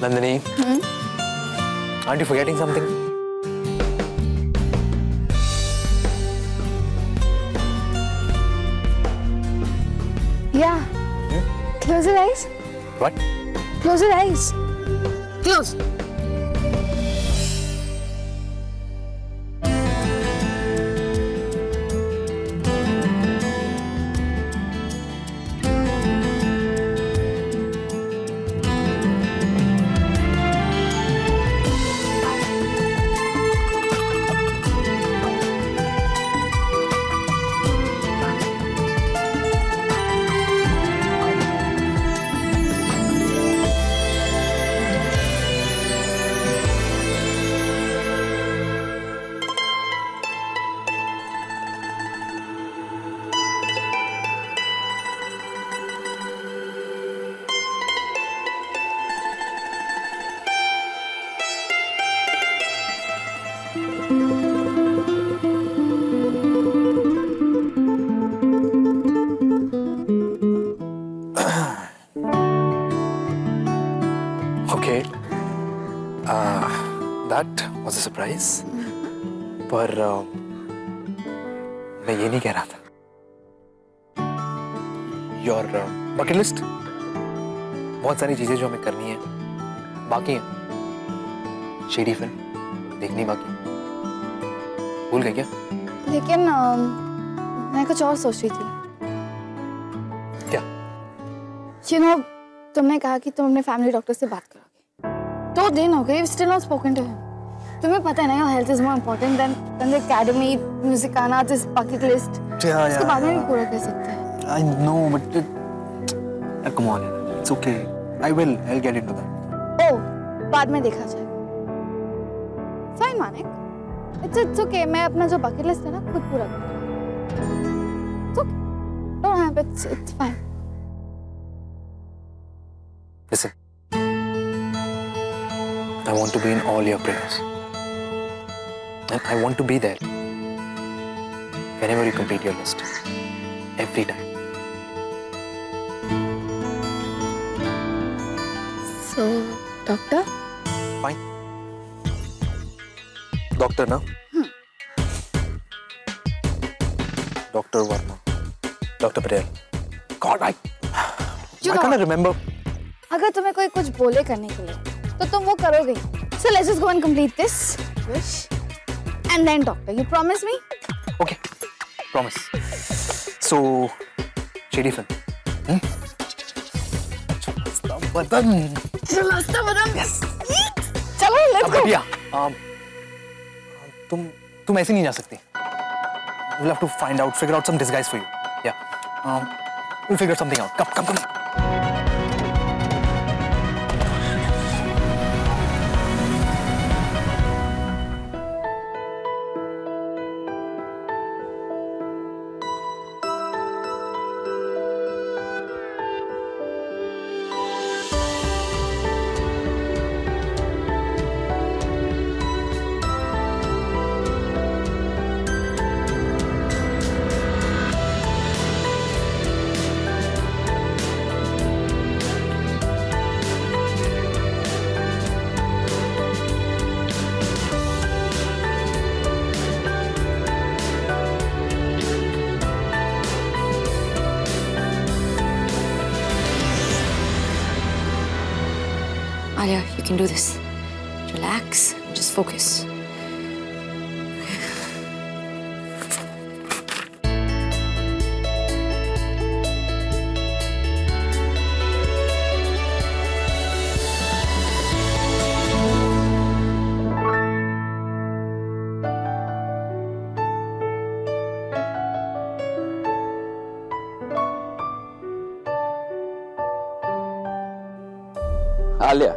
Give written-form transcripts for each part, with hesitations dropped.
Nandini, aren't you forgetting something? Yeah. Close your eyes. What? Close your eyes. Close. Was a surprise, पर मैं ये नहीं कह रहा था. Your bucket list, बहुत सारी चीजें जो हमें करनी है, बाकी हैं. शेरी फिल्म देखनी बाकी. भूल गए क्या? लेकिन मैं कुछ और सोच रही थी. क्या? You know, तुमने कहा कि तुम अपने फैमिली डॉक्टर से बात करोगे. 2 दिन हो गए, still not spoken to him. तुम्हें पता है ना, your health is more important than the academy, music, आना, this bucket list. इसके बाद में भी पूरा कर सकते हैं. I know, but come on, it's okay. I'll get into that. Oh, बाद में देखा जाए. Fine, Manik. It's okay. मैं अपना जो bucket list है ना, खुद पूरा करूँगी. It's okay. Don't have it. It's fine. Listen. I want to be in all your prayers. And I want to be there whenever you complete your list, every time. So, doctor? Fine. Doctor, na? Doctor Varma. Doctor Patel. God, I can't remember. अगर तुम्हें कोई कुछ बोले करने के लिए, तो तुम वो करोगे. So let's just go and complete this wish. And then, doctor, you promise me? Okay, promise. So, shady film. Chalasta badam. Yes. Chalo, let's go. Yeah. तुम ऐसे नहीं जा सकती. We'll have to figure out some disguise for you. Yeah. We'll figure something out. Come. Alia, you can do this. Relax and just focus. Alia.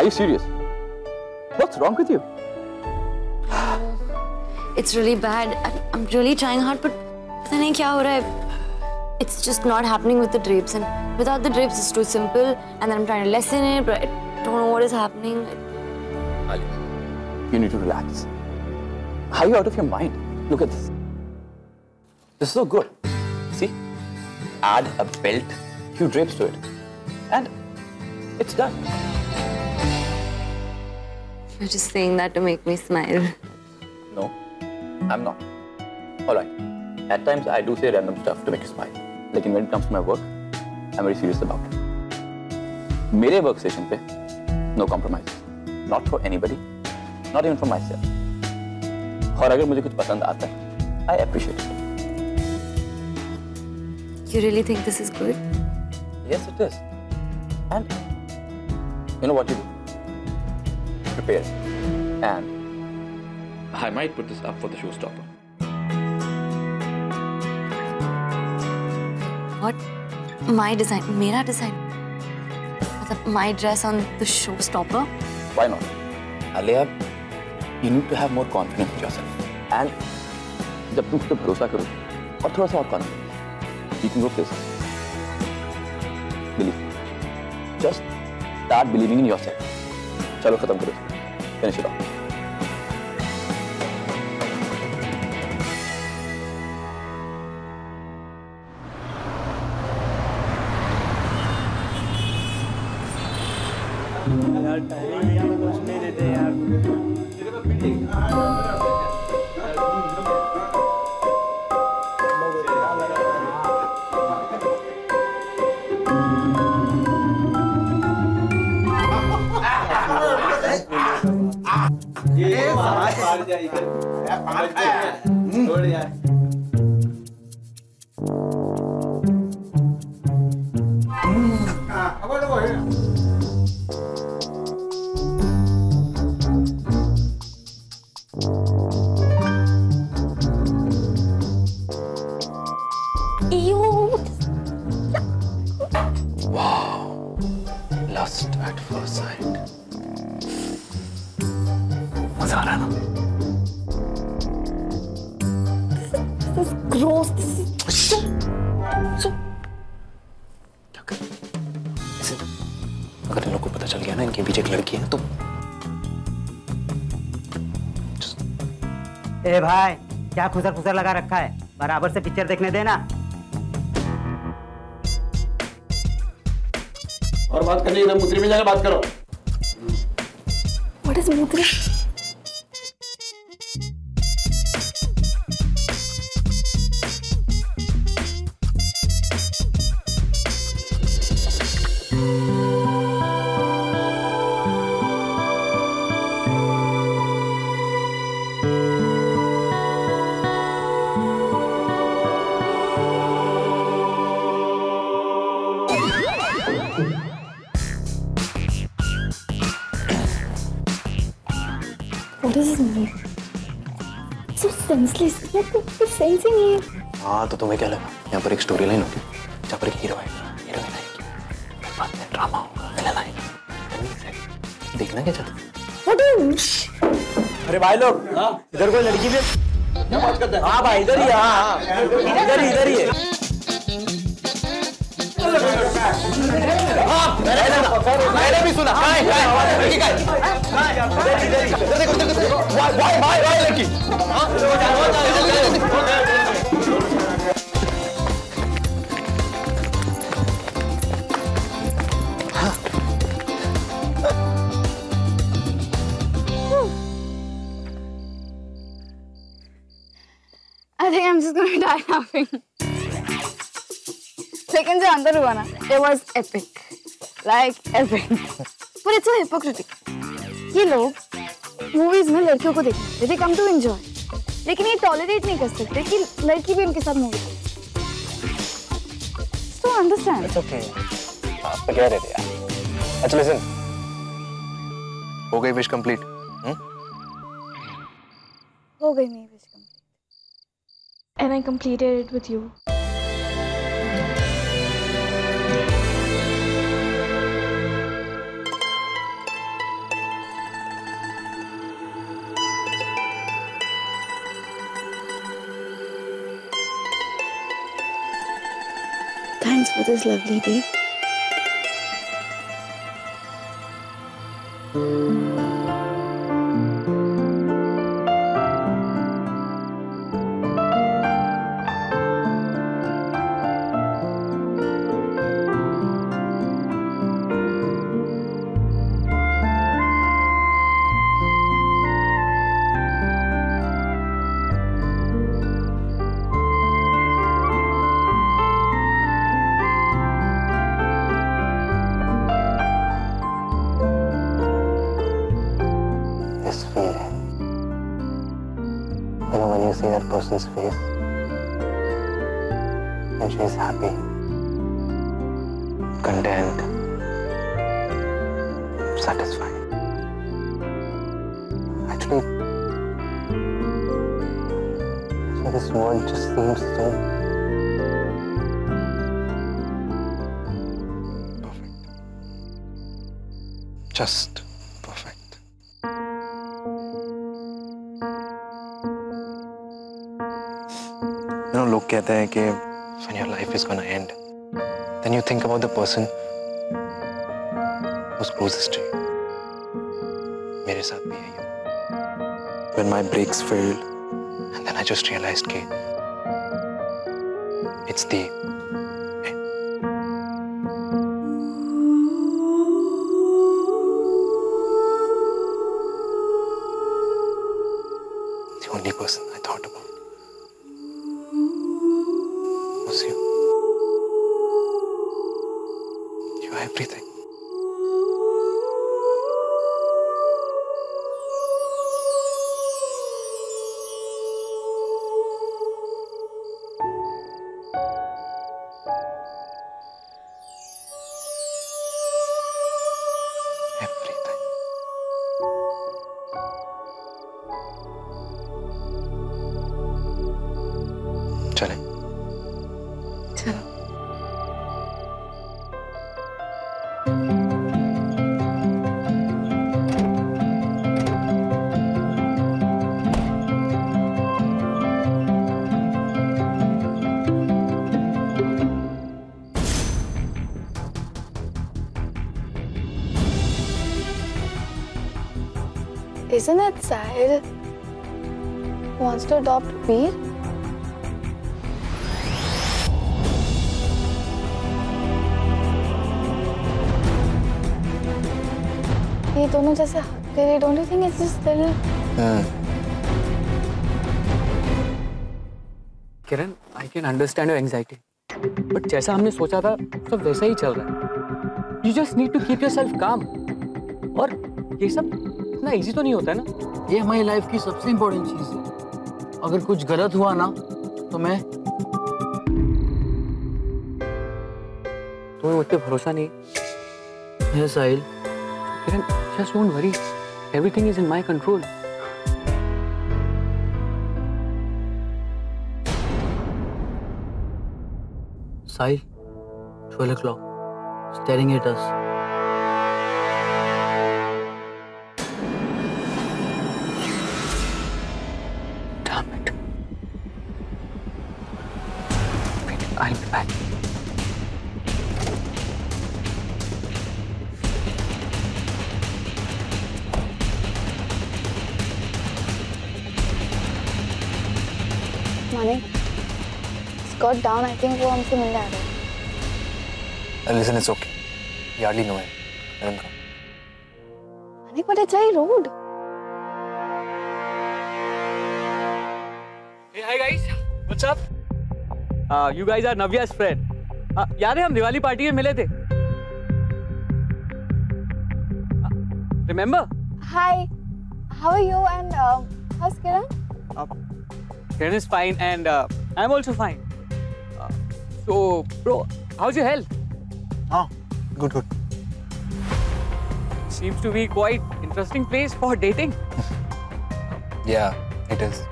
Are you serious? What's wrong with you? It's really bad. I'm really trying hard, but I don't know what is happening. It's just not happening with the drapes, and without the drapes, it's too simple. And then I'm trying to lessen it, but I don't know what is happening. Ali, you need to relax. Are you out of your mind? Look at this. This is so good. See? Add a belt, few drapes to it, and It's done. You're just saying that to make me smile. No, I'm not. All right. At times, I do say random stuff to make you smile. Like when it comes to my work, I'm very serious about it. Mere workstation pe, no compromise. Not for anybody, not even for myself. And if I like something, I appreciate it. You really think this is good? Yes, it is. And you know what you do? Prepare. And I might put this up for the showstopper. What? My design? Mera design? My dress on the showstopper? Why not? Alia, you need to have more confidence in yourself. And जब तुम खुद भरोसा करो और थोड़ा सा और confidence, you can go places. Believe. Just start believing in yourself. चलो खत्म करो, finish it off. भाई क्या खुसर खुसर लगा रखा है, बराबर से पिक्चर देखने देना और बात करनी है। मूत्री में जाकर बात करो। What is मूत्री? हाँ तो तुम्हें क्या लगा यहाँ पर एक स्टोरी लाइन होगी जहाँ पर एक हीरो आएगा, हीरोइन आएगी, बाद में ड्रामा होगा, विलन आएगा। देखना क्या चाहते हो? अरे भाई लोग इधर कोई लड़की भी क्या बात करते हैं? हाँ भाई इधर ही, हाँ इधर ही मैंने भी सुना। लड़की laughing. Second se andar hua na, it was epic, like epic. But it's so hypocritical. ये लोग movies में लड़कियों को देखते, they come to enjoy, लेकिन ये tolerate नहीं कर सकते कि लड़की भी उनके साथ movie. So understand. It's okay. आप तो कह रहे थे यार. अच्छा listen. हो गई wish complete? हो गई मेरी wish. And I completed it with you. Thanks for this lovely day. see that person's face and she is happy, content, satisfied. Actually, this world just seems so... just perfect. You know, लोग कहते हैं कि when your life is gonna end, then you think about the person who's closest to you. मेरे साथ भी यही हुआ. When my brakes failed, and then I just realized कि it's the only person I thought about was you. You are everything. Isn't that Sahil who wants to adopt Veer? They दोनों जैसे hug कर रहे, don't you think it's just little? Kiran, I can understand your anxiety. But जैसा हमने सोचा था, सब वैसा ही चल रहा है. You just need to keep yourself calm. और ये सब इतना इजी तो नहीं होता है ना. ये हमारी लाइफ की सबसे इम्पोर्टेंट चीज है. अगर कुछ गलत हुआ ना तो मैं तुम्हें मुझ पे भरोसा नहीं है साहिल. किरण, just don't worry, everything is in my control. Sahil, 12 o'clock, staring at us. I'll be back. Manik, it's got down. I think वो हमसे मिलने आ रहा है. Listen, it's okay. You hardly know him. I don't know. Manik, but it's very rude. Hey, hi guys. What's up? You guys are Navya's friend. याद है हम Diwali party में मिले थे. Remember? Hi. How are you and how's Kiran? Kiran is fine and I'm also fine. So, bro, how's your health? Good, good. Seems to be quite interesting place for dating. Yeah, it is.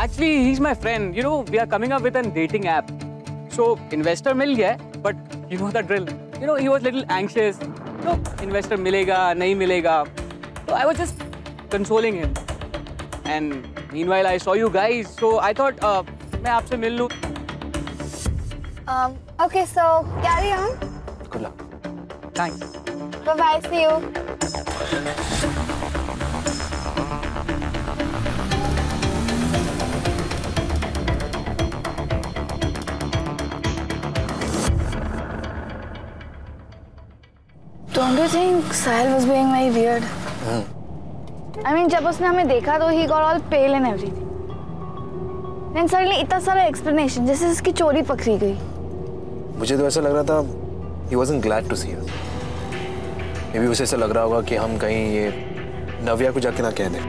Actually, he's my friend. You know, we are coming up with a dating app. So, investor मिल गया, but you know the drill. You know, he was little anxious. No, investor मिलेगा, नहीं मिलेगा. So I was just consoling him. And meanwhile, I saw you guys. So I thought, मैं आपसे मिल लूँ. Okay, so carry on. Good luck. Thanks. Bye bye. See you. Don't you think Sahil was being very weird? I mean, जब उसने हमें देखा तो he got all pale and everything. Then suddenly इतना सारा explanation, जैसे इसकी चोरी पकड़ी गई. मुझे तो ऐसा लग रहा था he wasn't glad to see us. मे भी उसे ऐसा लग रहा होगा कि हम कहीं ये नव्या को जाके ना कह दें।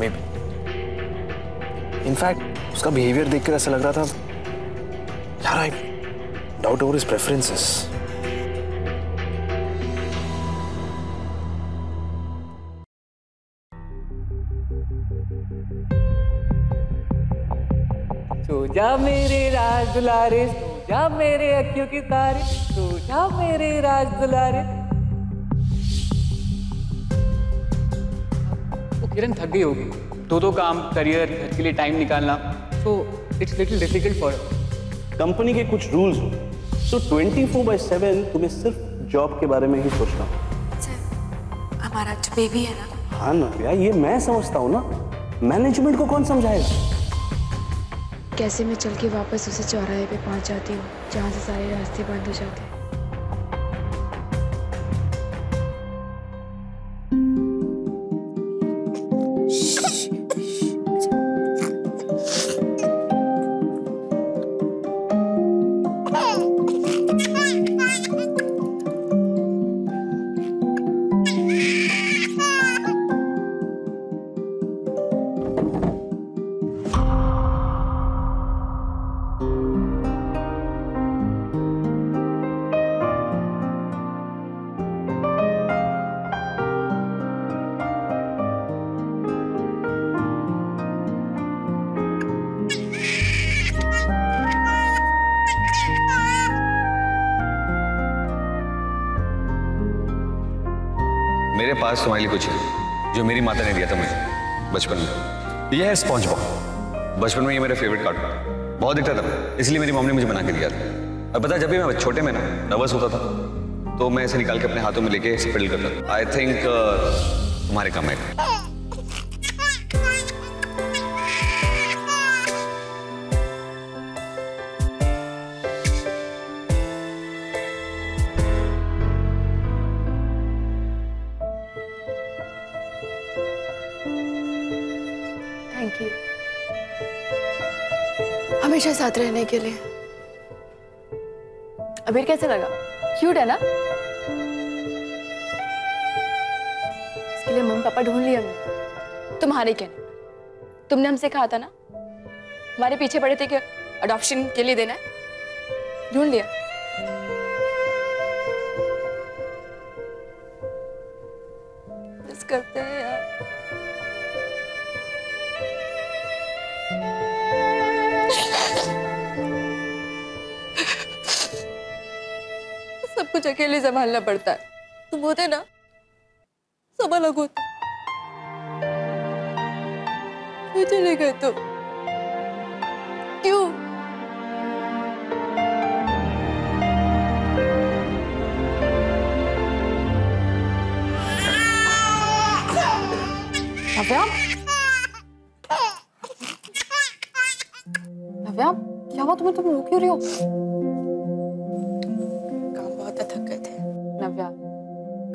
मे बी इनफैक्ट उसका बिहेवियर देखकर ऐसा लग रहा था यार, I doubt over his preferences. जा मेरे राज दुलारे, जा मेरे अखियों की तारे, तो जा मेरे राज दुलारे। तो किरण थक गई होगी, दो काम, करियर, घर के लिए टाइम निकालना, तो it's little difficult for. Company के कुछ रूल्स हो, तो 24/7 तुम्हें सिर्फ जॉब के बारे में ही सोचना। सर, हमारा जो बेबी है ना। हाँ ना भैया, ये मैं समझता हूँ ना, मैनेजमेंट को कौन समझाएगा। कैसे मैं चल के वापस उसे चौराहे पे पहुंच जाती हूँ जहाँ से सारे रास्ते बंद हो जाते हैं। तुम्हारे लिए कुछ है जो मेरी माता ने दिया था मुझे बचपन में, यह है स्पॉन्जबॉब। बचपन में ये मेरा फेवरेट कार्टून बहुत देखता था, इसलिए मेरी मॉम ने मुझे बना के दिया था। और पता, जब भी मैं छोटे में ना नर्वस होता था तो मैं इसे निकाल के अपने हाथों में लेके स्प्रेड करता था। आई थिंक तुम्हारे काम है। हमेशा साथ रहने के लिए। अबीर कैसे लगा? क्यूट है ना? इसके लिए मम्मी पापा ढूंढ लिए हमने। तुम्हारे कहने, तुमने हमसे कहा था ना, हमारे पीछे पड़े थे कि अडॉप्शन के लिए देना है, ढूंढ लिया। करते हैं यार। सब कुछ अकेले संभालना पड़ता है, तुम होते ना सब अलग होते। क्यों चले गए तुम? क्यों? नव्या, क्या हुआ तुम्हें? तुम रो क्यों रही हो?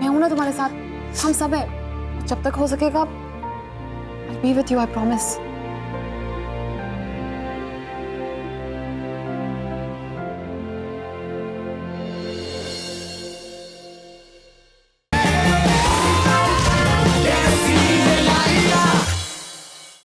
मैं हूं ना तुम्हारे साथ, हम सब है। जब तक हो सकेगा I'll be with you, I promise।